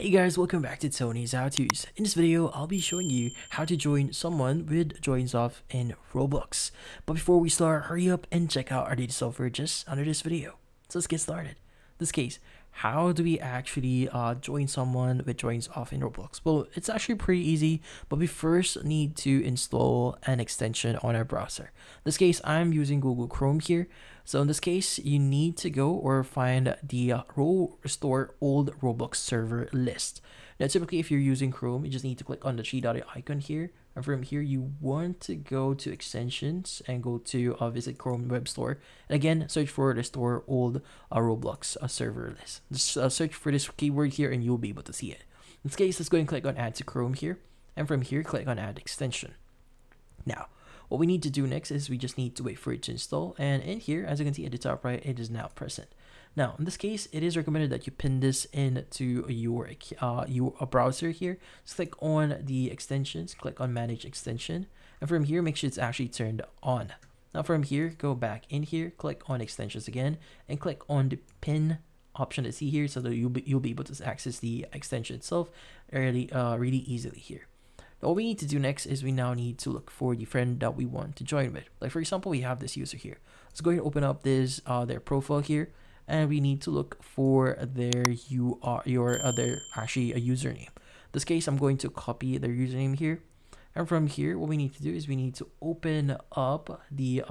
Hey guys, welcome back to Tony's HowTos. In this video, I'll be showing you how to join someone with joins off in Roblox. But before we start, hurry up and check out our data software just under this video. So let's get started. In this case, how do we actually join someone with joins off in Roblox? Well, it's actually pretty easy, but we first need to install an extension on our browser. In this case, I'm using Google Chrome here. So in this case, you need to go or find the restore old Roblox server list. Now, typically if you're using Chrome, you just need to click on the three-dotted icon here. And from here, you want to go to extensions and go to visit Chrome Web Store. And again, search for restore old Roblox server list. Just search for this keyword here and you'll be able to see it. In this case, let's go and click on add to Chrome here. And from here, click on add extension. Now, what we need to do next is we just need to wait for it to install. And in here, as you can see at the top right, it is now present. Now, in this case, it is recommended that you pin this into your browser here. Just click on the extensions, click on manage extension. And from here, make sure it's actually turned on. Now from here, go back in here, click on extensions again, and click on the pin option to see here so that you'll be able to access the extension itself really easily here. Now, what we need to do next is we now need to look for the friend that we want to join with. Like for example, we have this user here. Let's go ahead and open up this their profile here, and we need to look for their actually a username. In this case, I'm going to copy their username here, and from here, what we need to do is we need to open up the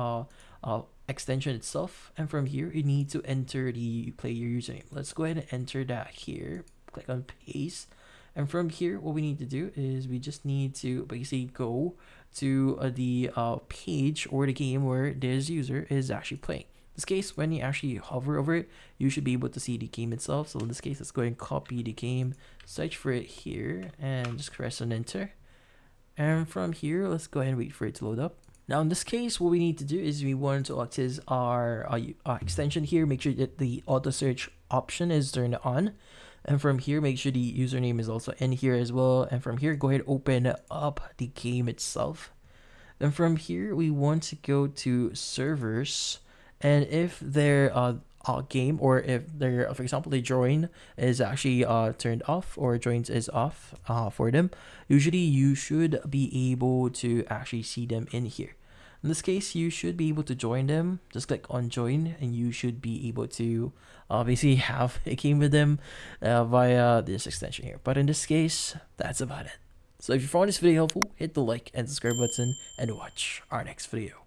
extension itself, and from here, you need to enter the player username. Let's go ahead and enter that here. Click on paste. And from here, what we need to do is we just need to basically go to the page or the game where this user is actually playing. In this case, when you actually hover over it, you should be able to see the game itself. So in this case, let's go ahead and copy the game, search for it here, and just press on enter. And from here, let's go ahead and wait for it to load up. Now in this case, what we need to do is we want to access our extension here. Make sure that the auto search option is turned on. And from here, make sure the username is also in here as well. And from here, go ahead and open up the game itself. Then from here, we want to go to servers. And if their game or if their, for example, the join is actually turned off or joins is off for them, usually you should be able to actually see them in here. In this case, you should be able to join them. Just click on join and you should be able to basically have a game with them via this extension here. But in this case, that's about it. So if you found this video helpful, hit the like and subscribe button and watch our next video.